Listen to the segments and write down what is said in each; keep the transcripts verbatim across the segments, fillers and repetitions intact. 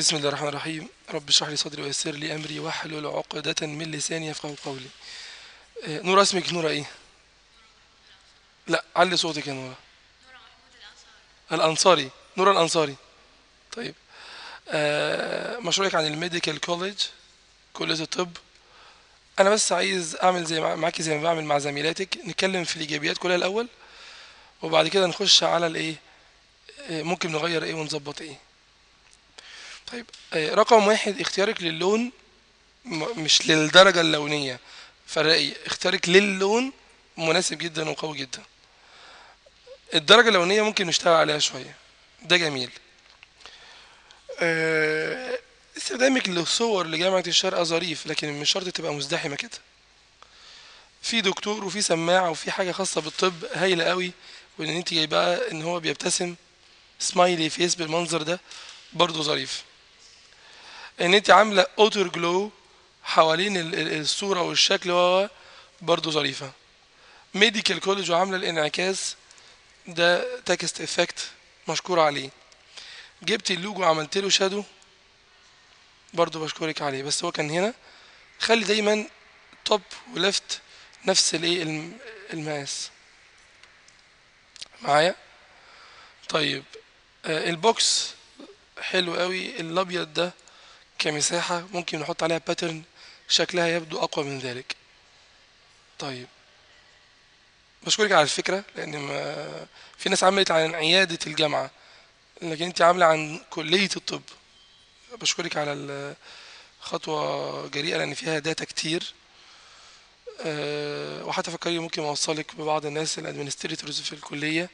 بسم الله الرحمن الرحيم. رب اشرح لي صدري ويسر لي امري واحلل عقدة من لساني يفقهوا قولي. نورا، اسمك نورا ايه؟ لا، علي صوتك يا نورا. نورا محمود الانصاري. الانصاري، نورا الانصاري. طيب، آه، مشروعك عن الميديكال كوليج، كلية الطب. انا بس عايز اعمل زي معاكي زي ما بعمل مع زميلاتك، نتكلم في الايجابيات كلها الاول، وبعد كده نخش على الايه، ممكن نغير ايه ونظبط ايه. طيب، رقم واحد، اختيارك للون، مش للدرجة اللونية، فرقي اختيارك للون مناسب جدا وقوي جدا. الدرجة اللونية ممكن نشتغل عليها شوية، ده جميل. اه، استخدامك للصور لجامعة الشارقة ظريف، لكن مش شرط تبقى مزدحمة كده. في دكتور وفي سماعة وفي حاجة خاصة بالطب هايلة قوي، وان انت جايباها ان هو بيبتسم سمايلي فيس بالمنظر ده برضه ظريف. ان انت عامله اوتر جلو حوالين الصوره والشكل وهو برضه ظريفه. ميديكال كوليج وعامله الانعكاس ده تكست افكت، مشكور عليه. جبتي اللوجو عملت له شادو، برضه بشكرك عليه، بس هو كان هنا. خلي دايما توب وليفت نفس الايه، المقاس معايا. طيب، آه، البوكس حلو قوي، الابيض ده كمساحة ممكن نحط عليها باترن شكلها يبدو أقوى من ذلك. طيب، بشكرك على الفكرة، لأن ما في ناس عملت عن عيادة الجامعة، لكن أنت عاملة عن كلية الطب. بشكرك على الخطوة جريئة، لأن فيها داتا كتير. أه، وحتى فكري ممكن أوصلك ببعض الناس الأدمنستريتورز في الكلية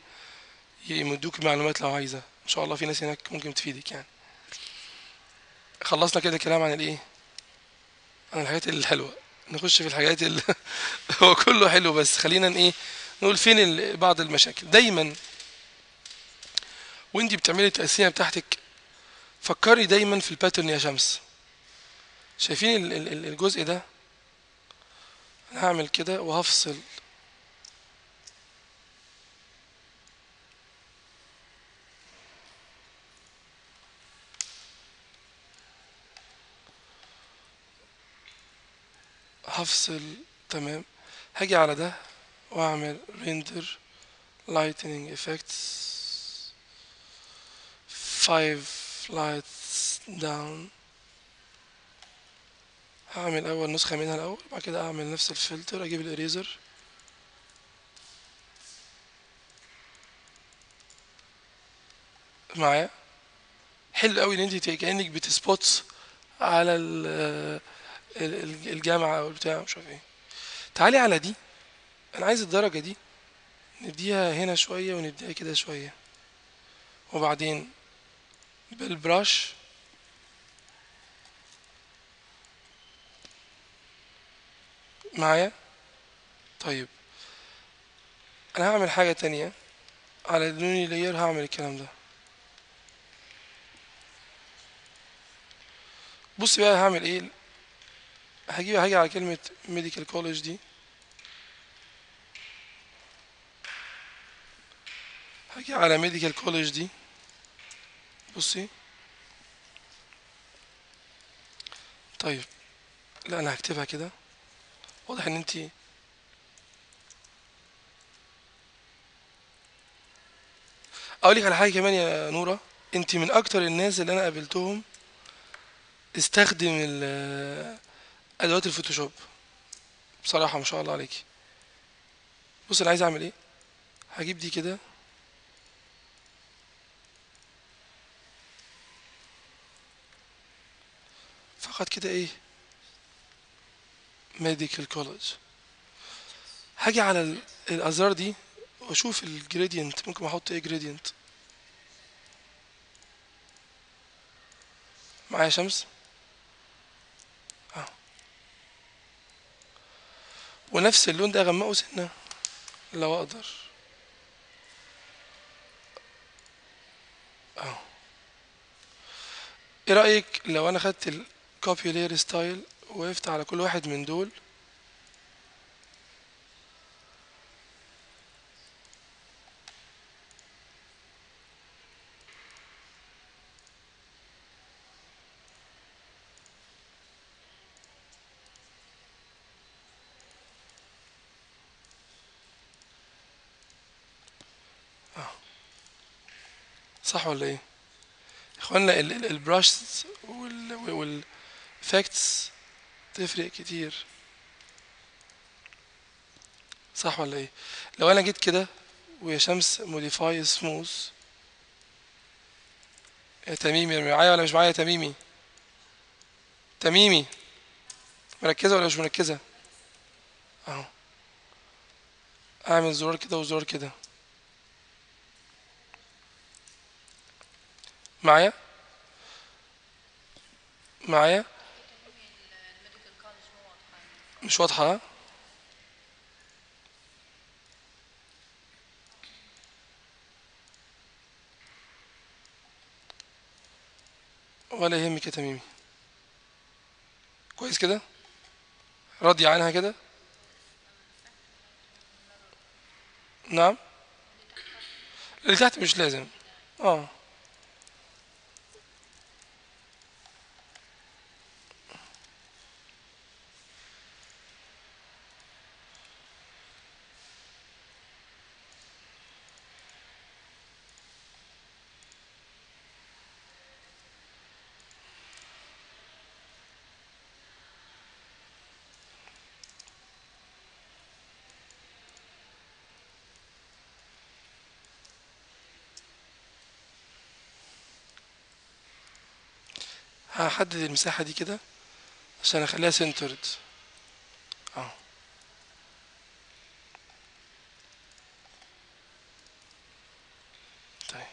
يمدوك معلومات لو عايزة، إن شاء الله في ناس هناك ممكن تفيدك يعني. خلصنا كده كلام عن الايه، عن الحاجات الحلوه. نخش في الحاجات اللي هو كله حلو، بس خلينا ايه نقول فين بعض المشاكل. دايما وانتي بتعملي التقسيمه بتاعتك فكري دايما في الباترن يا شمس. شايفين الجزء ده؟ انا هعمل كده وهفصل هفصل تمام. هاجي على ده واعمل ريندر لايتنينج افكتس، فايف لايتس داون. هعمل اول نسخه منها الاول، بعد كده اعمل نفس الفلتر، اجيب الاريزر معايا. حلو قوي ان انت كانك بتسبوتس على ال الجامعة أو البتاع مش عارف ايه. تعالي على دي، أنا عايز الدرجة دي نديها هنا شوية ونديها كده شوية، وبعدين بالبراش معايا. طيب، أنا هعمل حاجة تانية على اللوني لاير، هعمل الكلام ده. بصي بقى هعمل ايه، هجيب حاجة على كلمة ميديكال كوليج دي، هاجي على ميديكال كوليج دي. بصي، طيب، لا أنا هكتبها كده، واضح إن أنتي أقولك على حاجة كمان يا نورة. أنتي من أكتر الناس اللي أنا قابلتهم استخدم ال ادوات الفوتوشوب، بصراحه ما شاء الله عليكي. بص انا عايز اعمل ايه، هجيب دي كده فقط كده، ايه ميديكال كوليج. هاجي على الازرار دي واشوف الجريدينت، ممكن احط ايه جريدينت معايا شمس، ونفس اللون ده اغمقه سنه لو اقدر اهو. ايه رايك لو انا خدت الكوبي لير ستايل وقفت على كل واحد من دول صح ولا ايه؟ يا اخوانا البراشز والإفكتس تفرق كتير، صح ولا ايه؟ لو انا جيت كده ويا شمس موديفاي سموث، يا تميمي معايا ولا مش معايا يا تميمي؟ تميمي مركزة ولا مش مركزة؟ اهو اعمل زرار كده وزرار كده معايا معايا مش واضحة. ولا يهمك يا تميمي، كويس كده راضي عنها كده. نعم اللي تحت مش لازم. اه هحدد المساحة دي كده عشان اخليها سنترد. اه طيب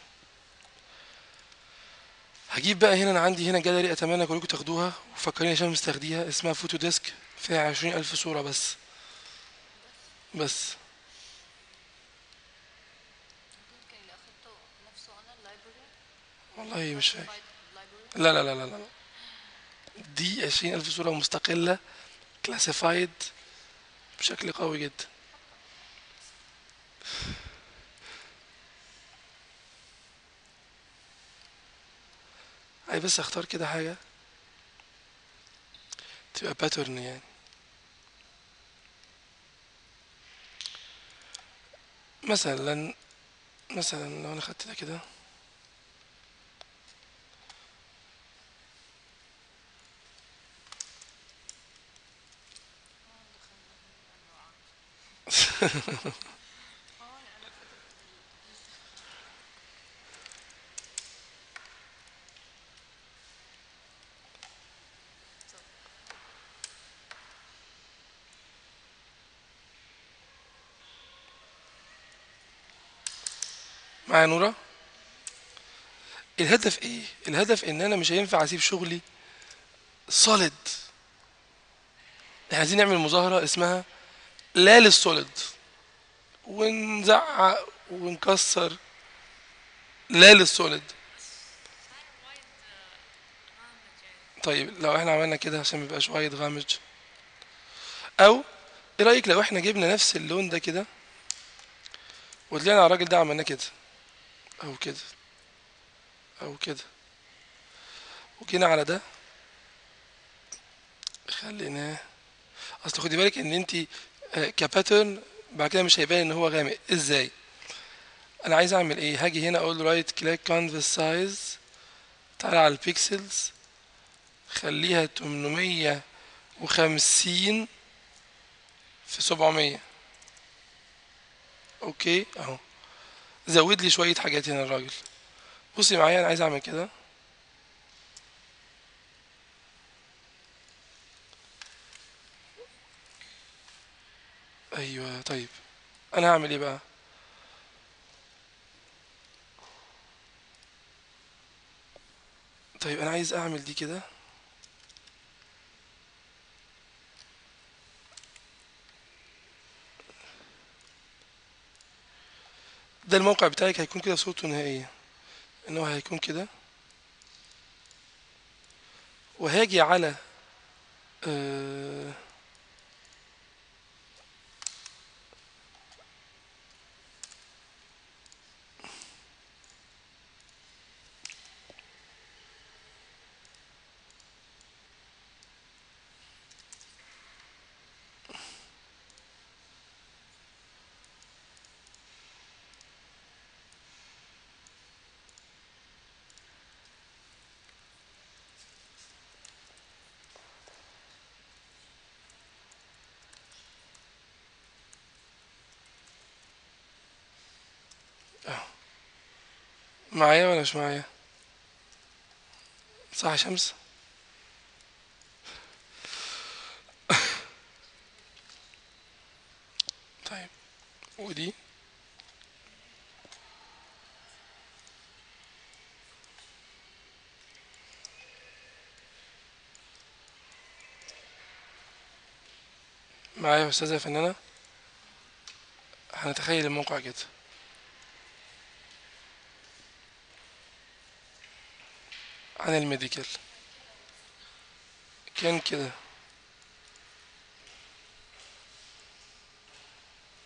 هجيب بقى هنا، انا عندي هنا جاليري اتمنى كلكم تاخدوها وفكرين يا شمس تاخديها، اسمها فوتو ديسك، فيها عشرين الف صورة بس بس والله مش فاهم. لا لا لا لا لا دي عشرين ألف صورة مستقلة كلاسيفايد بشكل قوي جدا. عايز بس اختار كده حاجة تبقى باترن يعني. مثلا مثلا لو انا خدت ده كده معايا نورا؟ الهدف ايه؟ الهدف ان انا مش هينفع اسيب شغلي solid. احنا عايزين نعمل مظاهرة اسمها لا للسوليد، ونزعق ونكسر لا للسوليد. طيب لو احنا عملنا كده عشان ميبقاش وايد غامج، او ايه رايك لو احنا جبنا نفس اللون ده كده وطلعنا على الراجل ده عملناه كده او كده او كده، وجينا على ده خليناه. اصل خدي بالك ان انتي كباترن بعد كده مش هيبان ان هو غامق. ازاي؟ انا عايز اعمل ايه؟ هاجي هنا اقول رايت كليك كانفاس سايز، تعالى على البيكسلز خليها تمنمية وخمسين في سبعمية. اوكي اهو زود لي شويه حاجات هنا الراجل. بصي معايا انا عايز اعمل كده، ايوه. طيب انا هعمل ايه بقى؟ طيب انا عايز اعمل دي كده ده الموقع بتاعك هيكون كده صورته نهائية، ان هو هيكون كده، وهاجي على آه معايا ولا مش معايا؟ صح يا شمس؟ طيب ودي معايا يا استاذه فنانه. هنتخيل الموقع كده. عن الميديكال كان كده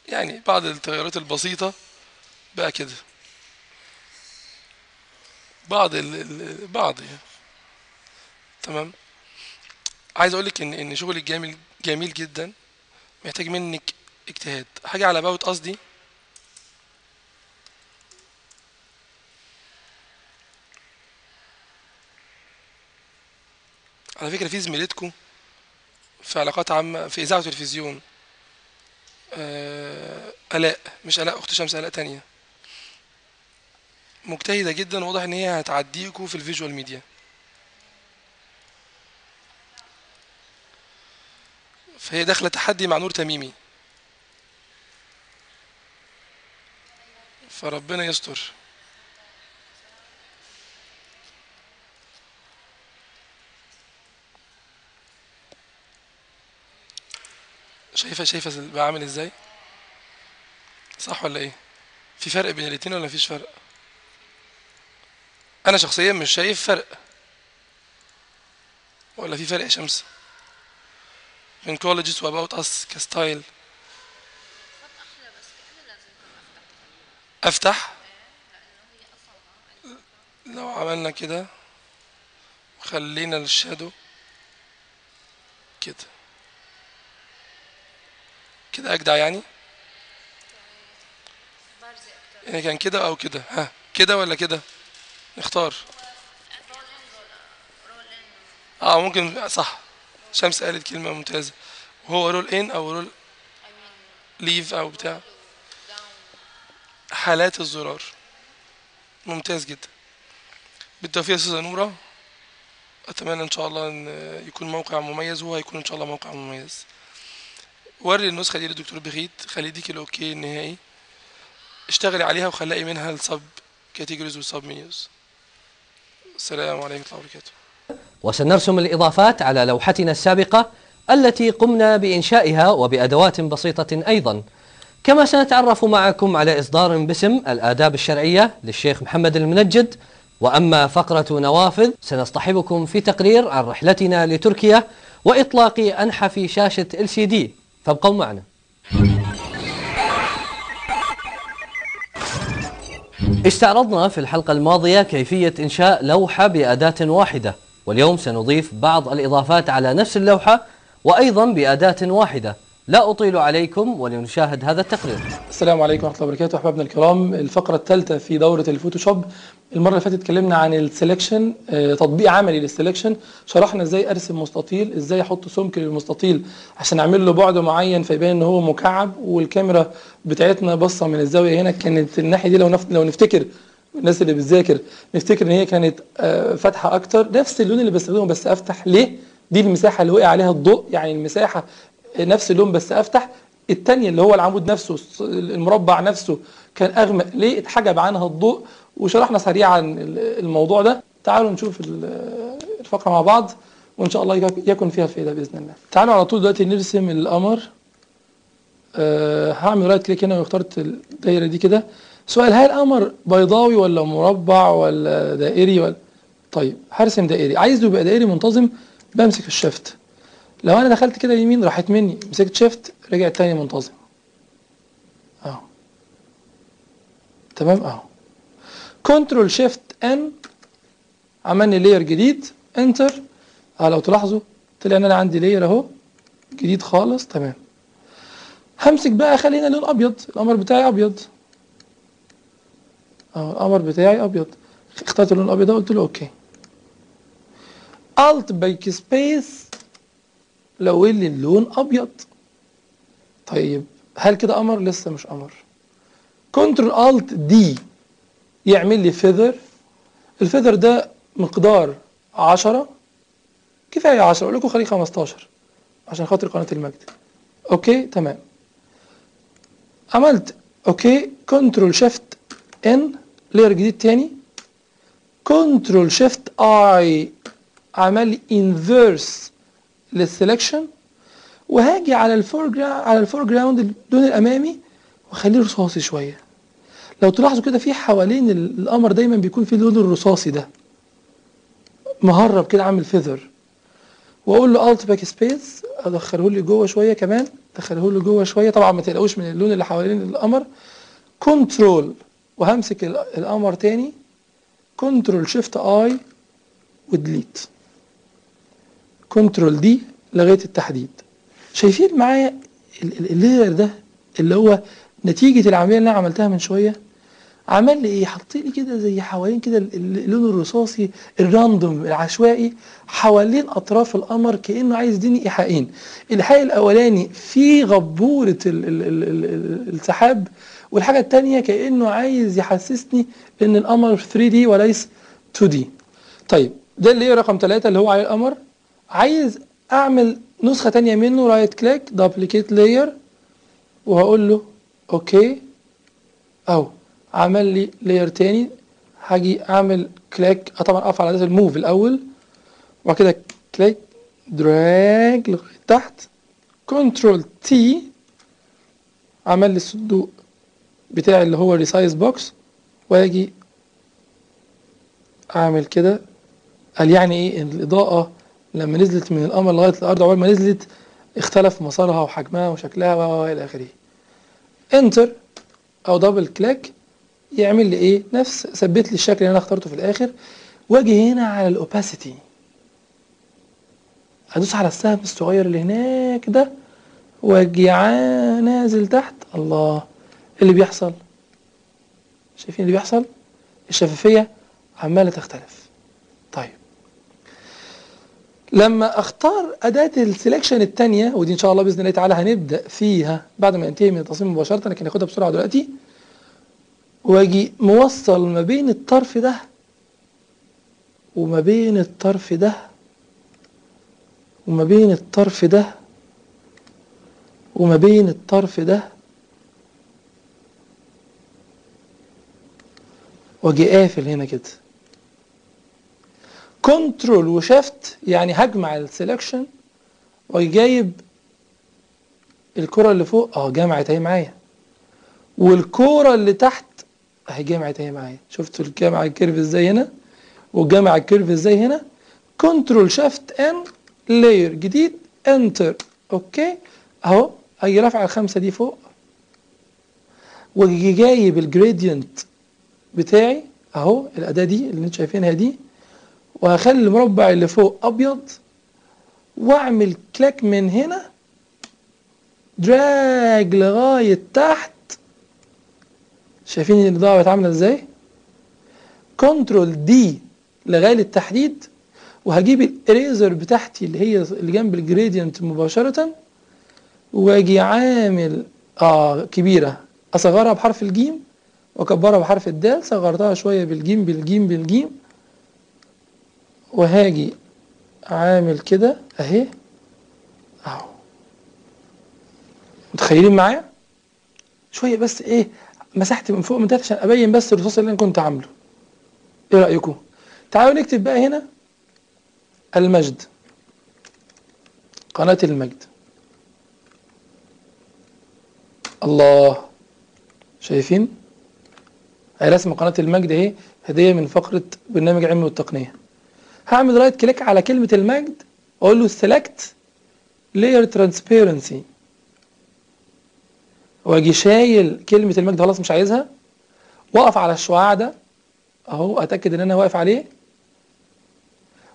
يعني بعض التغيرات البسيطة بقى كده بعض ال بعض يعني. تمام. عايز اقولك ان ان شغل الجميل جميل جدا، محتاج منك اجتهاد. حاجة على باوت قصدي على فكرة في زميلتكم في علاقات عامة في إذاعة وتلفزيون، آلاء، مش آلاء أخت شمس، آلاء تانية، مجتهدة جدا، واضح إن هي هتعديكوا في الفيجوال ميديا. فهي داخلة تحدي مع نور تميمي، فربنا يستر. شايفة شايفة بعمل ازاي؟ صح ولا ايه؟ في فرق بين الاتنين ولا مفيش فرق؟ أنا شخصيا مش شايف فرق، ولا في فرق يا شمس؟ من colleges و about us كستايل. أفتح؟ لو عملنا كده وخلينا الشادو كده كده اجدع يعني؟ يعني كان كده او كده، ها كده ولا كده؟ نختار. اه ممكن، صح. شمس قالت كلمة ممتازة، وهو رول ان او رول ليف او بتاع حالات الزرار. ممتاز جدا. بالتوفيق يا استاذة نورة. اتمنى ان شاء الله ان يكون موقع مميز، وهو هيكون ان شاء الله موقع مميز. وري النسخة دي للدكتور بخيت، خلي ديك الاوكي النهائي، اشتغلي عليها وخلقي منها السب كاتيجوريز والسب منيوز. السلام عليكم ورحمة الله وبركاته. وسنرسم الإضافات على لوحتنا السابقة التي قمنا بإنشائها وبأدوات بسيطة أيضا. كما سنتعرف معكم على إصدار باسم الآداب الشرعية للشيخ محمد المنجد. وأما فقرة نوافذ سنصطحبكم في تقرير عن رحلتنا لتركيا وإطلاق أنحف شاشة إل سي دي. فابقوا معنا. استعرضنا في الحلقة الماضية كيفية إنشاء لوحة بأداة واحدة، واليوم سنضيف بعض الإضافات على نفس اللوحة وأيضا بأداة واحدة. لا أطيل عليكم ولنشاهد هذا التقرير. السلام عليكم ورحمة الله وبركاته أحبابنا الكرام. الفقرة الثالثة في دورة الفوتوشوب. المرة اللي فاتت اتكلمنا عن السلكشن، تطبيق عملي للسلكشن، شرحنا ازاي ارسم مستطيل، ازاي احط سمك للمستطيل عشان اعمل له بعد معين فيبان ان هو مكعب، والكاميرا بتاعتنا باصه من الزاويه هنا. كانت الناحيه دي لو نفت... لو نفتكر الناس اللي بتذاكر نفتكر ان هي كانت فاتحه اكتر، نفس اللون اللي بستخدمه بس افتح. ليه؟ دي المساحه اللي وقع عليها الضوء، يعني المساحه نفس اللون بس افتح. الثانيه اللي هو العمود نفسه، المربع نفسه كان اغمق، ليه؟ اتحجب عنها الضوء. وشرحنا سريعا الموضوع ده. تعالوا نشوف الفقره مع بعض وان شاء الله يكون فيها فائده باذن الله. تعالوا على طول دلوقتي نرسم القمر. أه هعمل رايت كليك هنا واخترت الدايره دي كده. سؤال، هل القمر بيضاوي ولا مربع ولا دائري ولا؟ طيب هرسم دائري. عايزه يبقى دائري منتظم، بمسك الشيفت. لو انا دخلت كده يمين راحت مني، مسكت شيفت رجعت تاني منتظم اهو. تمام اهو. كنترول شيفت ان، عملني لاير جديد، انتر. اه لو تلاحظوا طلع ان انا عندي لاير اهو جديد خالص. تمام. همسك بقى، اخلي هنا لون ابيض، القمر بتاعي ابيض اهو، القمر بتاعي ابيض. اخترت اللون الابيض وقلت له اوكي. الت باك سبيس لو اللي اللون ابيض. طيب هل كده قمر؟ لسه مش قمر. كنترول الت دي يعمل لي فيذر. الفيذر ده مقدار عشرة، كفايه عشرة، اقول لكم خليه خمستاشر عشان خاطر قناه المجد. اوكي تمام، عملت اوكي كنترول شيفت ان، لير جديد تاني، كنترول شيفت اي، عمل لي انفيرس للسلكشن، وهاجي على الفورجراوند على الفورجراوند اللون الامامي واخليه رصاصي شويه. لو تلاحظوا كده في حوالين القمر دايما بيكون في اللون الرصاصي ده مهرب كده، عامل فيذر، واقول له الت باك سبيس، ادخله لي جوه شويه كمان، ادخله لي جوه شويه، طبعا ما تقلقوش من اللون اللي حوالين القمر، كنترول، وهمسك القمر تاني، كنترول شيفت اي وديليت، كنترول دي لغايه التحديد. شايفين معايا اللاير ده اللي هو نتيجه العمليه اللي انا عملتها من شويه؟ عمل لي ايه؟ حط لي كده زي حوالين كده اللون الرصاصي الراندوم العشوائي حوالين اطراف القمر، كانه عايز يديني ايحاءين. الايحاء الاولاني في غبوره السحاب، والحاجه الثانيه كانه عايز يحسسني ان القمر ثري دي وليس تو دي. طيب ده اللي هي رقم ثلاثة اللي هو على القمر. عايز اعمل نسخه ثانيه منه، رايت كليك دوبليكيت لاير، وهقول له اوكي، او عمل لي لاير تاني. هاجي اعمل كليك، طبعا اقف على ده الموف الاول، وبعد كده كليك دراج لغايه تحت، كنترول تي، عمل لي الصندوق بتاع اللي هو ريسايز بوكس، واجي اعمل كده. قال يعني ايه؟ الاضاءه لما نزلت من القمر لغايه الارض، اول ما نزلت اختلف مسارها وحجمها وشكلها والى اخره. انتر او دبل كليك، يعمل لي ايه؟ نفس، ثبت لي الشكل اللي انا اخترته في الاخر. واجي هنا على الاوباسيتي، ادوس على السهم الصغير اللي هناك ده، واجي نازل تحت. الله، اللي بيحصل، شايفين اللي بيحصل؟ الشفافيه عماله تختلف. طيب لما اختار اداه السلكشن الثانيه، ودي ان شاء الله باذن الله تعالى هنبدا فيها بعد ما انتهي من التصميم مباشره، لكن هاخدها بسرعه دلوقتي. واجي موصل ما بين الطرف ده وما بين الطرف ده وما بين الطرف ده وما بين الطرف ده، واجي قافل هنا كده، كنترول وشيفت، يعني هجمع السلكشن، واجي جايب الكرة اللي فوق، اه جمعت اهي معايا، والكرة اللي تحت اهي جمعت اهي معايا. شفتوا الجامعة الكيرف ازاي هنا، والجامعة الكيرف ازاي هنا. كنترول شيفت ان، لاير جديد، انتر، اوكي اهو. اجي رافع الخمسة دي فوق، واجي جايب الجريدينت بتاعي اهو، الاداة دي اللي انتوا شايفينها دي، وهخلي المربع اللي فوق ابيض، واعمل كليك من هنا، دراج لغاية تحت. شايفين الاضاءه بقت عامله ازاي؟ كنترول دي لغايه التحديد، وهجيب الاريزر بتاعتي اللي هي اللي جنب الجريدينت مباشره، واجي عامل اه كبيره، اصغرها بحرف الجيم واكبرها بحرف الدال، صغرتها شويه بالجيم بالجيم بالجيم، وهاجي عامل كده اهي اهو. متخيلين معايا؟ شويه بس ايه، مسحت من فوق من تحت عشان ابين بس الرصاص اللي انا كنت عامله. ايه رايكم؟ تعالوا نكتب بقى هنا المجد، قناه المجد. الله، شايفين؟ هي رسم قناه المجد اهي، هديه من فقره برنامج علم والتقنيه. هعمل رايت كليك على كلمه المجد، واقول له سيلكت لاير ترانسبيرنسي، واجي شايل كلمة المجد، خلاص مش عايزها، واقف على الشعاع ده اهو، اتاكد ان انا واقف عليه،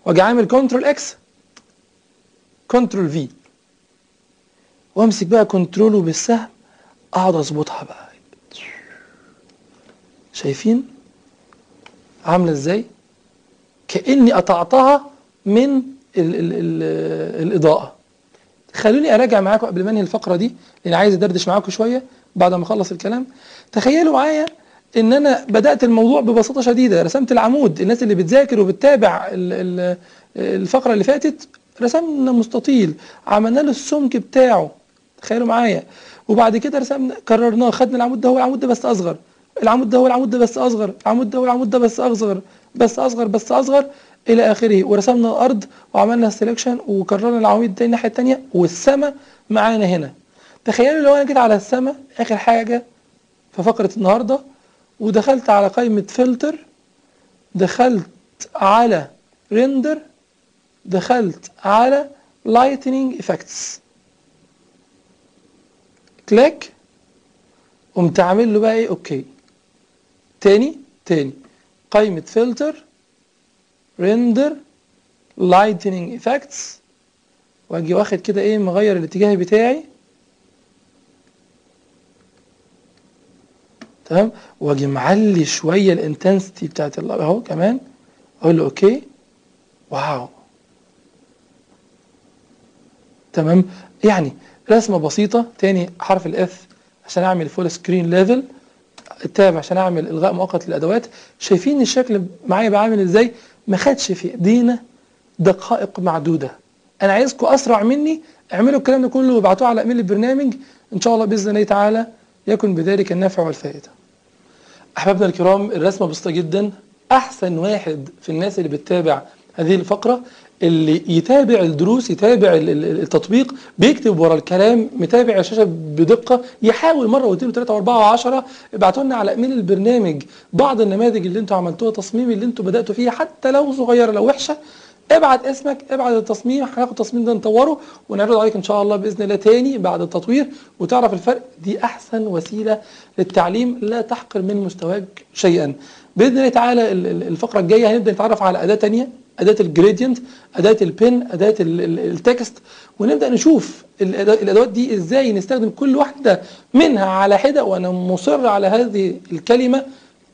واجي عامل كنترول اكس، كنترول في، وامسك بقى كنترول وبالسهم اقعد اظبطها بقى. شايفين عامله ازاي؟ كاني قطعتها من ال ال ال الاضاءه. خلوني اراجع معاكم قبل ما انهي الفقره دي، لان عايز ادردش معاكم شويه بعد ما اخلص الكلام. تخيلوا معايا ان انا بدات الموضوع ببساطه شديده، رسمت العمود. الناس اللي بتذاكر وبتتابع الفقره اللي فاتت، رسمنا مستطيل، عملنا له السمك بتاعه، تخيلوا معايا. وبعد كده رسمنا كررناه، خدنا العمود ده هو العمود ده بس اصغر، العمود ده هو العمود ده بس اصغر، العمود ده هو العمود ده بس اصغر، بس اصغر بس اصغر الى اخره. ورسمنا الارض وعملنا سلكشن وكررنا العواميد دي الناحيه الثانيه، والسما معانا هنا. تخيلوا لو انا جيت على السما اخر حاجه في فقره النهارده، ودخلت على قائمه فلتر، دخلت على ريندر، دخلت على لايتنينج افكتس، كليك، قمت عامل له بقى ايه؟ اوكي. تاني تاني قائمه فلتر، ريندر، لايتنينج افكتس، واجي واخد كده ايه، مغير الاتجاه بتاعي، تمام، واجي معلي شويه الانتنسيتي بتاعت اهو كمان، اقول له اوكي. واو، تمام. يعني رسمه بسيطه. تاني حرف الاف عشان اعمل فول سكرين ليفل، التاب عشان اعمل الغاء مؤقت للادوات. شايفين الشكل معايا بقى عامل ازاي؟ ما خدش في ايدينا دقائق معدوده. انا عايزكم اسرع مني، اعملوا الكلام ده كله وابعتوه على ايميل البرنامج ان شاء الله باذن الله تعالى، يكن بذلك النفع والفائده. احبابنا الكرام، الرسمه بسيطه جدا. احسن واحد في الناس اللي بتتابع هذه الفقره اللي يتابع الدروس، يتابع التطبيق، بيكتب ورا الكلام، متابع الشاشه بدقه، يحاول مره واثنين وثلاثه واربعه وعشره. ابعتوا لنا على ايميل البرنامج بعض النماذج اللي انتوا عملتوها، تصميم اللي انتوا بداتوا فيه، حتى لو صغيره لو وحشه. ابعت اسمك، ابعت التصميم، هناخد التصميم ده نطوره ونعرضه عليك ان شاء الله باذن الله تاني بعد التطوير، وتعرف الفرق. دي احسن وسيله للتعليم، لا تحقر من مستواك شيئا باذن الله تعالى. الفقره الجايه هنبدا نتعرف على اداه ثانيه، اداه الجريدينت، اداه البن، اداه التكست، ونبدا نشوف الادوات دي ازاي نستخدم كل واحده منها على حده. وانا مصر على هذه الكلمه،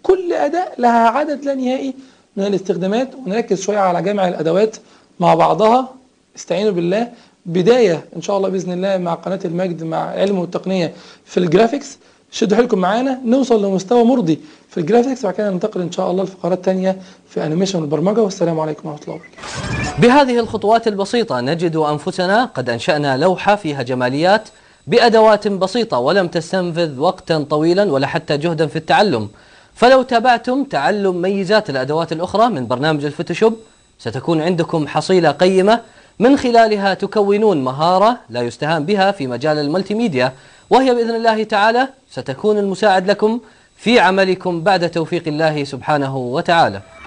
كل اداه لها عدد لا نهائي من الاستخدامات، ونركز شويه على جمع الادوات مع بعضها. استعينوا بالله. بدايه ان شاء الله باذن الله مع قناه المجد، مع العلم والتقنيه في الجرافيكس. شدوا حيلكم معانا نوصل لمستوى مرضي في الجرافيكس، وبعد كده ننتقل ان شاء الله لفقرات تانية في انيميشن والبرمجه. والسلام عليكم ورحمه الله وبركاته. بهذه الخطوات البسيطه نجد انفسنا قد انشانا لوحه فيها جماليات بادوات بسيطه، ولم تستنفذ وقتا طويلا ولا حتى جهدا في التعلم. فلو تابعتم تعلم ميزات الأدوات الأخرى من برنامج الفوتوشوب، ستكون عندكم حصيلة قيمة من خلالها تكونون مهارة لا يستهان بها في مجال الملتي ميديا، وهي بإذن الله تعالى ستكون المساعد لكم في عملكم بعد توفيق الله سبحانه وتعالى.